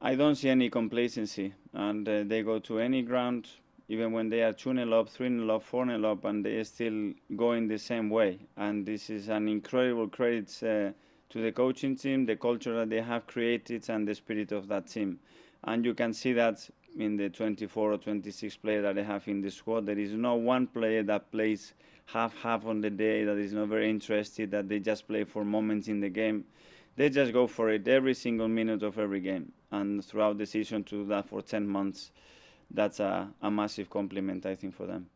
I don't see any complacency, and they go to any ground, even when they are 2-0 up, 3-0 up, 4-0 up, and they are still going the same way. And this is an incredible credit to the coaching team, the culture that they have created, and the spirit of that team. And you can see that in the 24 or 26 players that they have in the squad. There is no one player that plays half on the day, that is not very interested, that they just play for moments in the game. They just go for it every single minute of every game, and throughout the season to do that for 10 months, that's a massive compliment, I think, for them.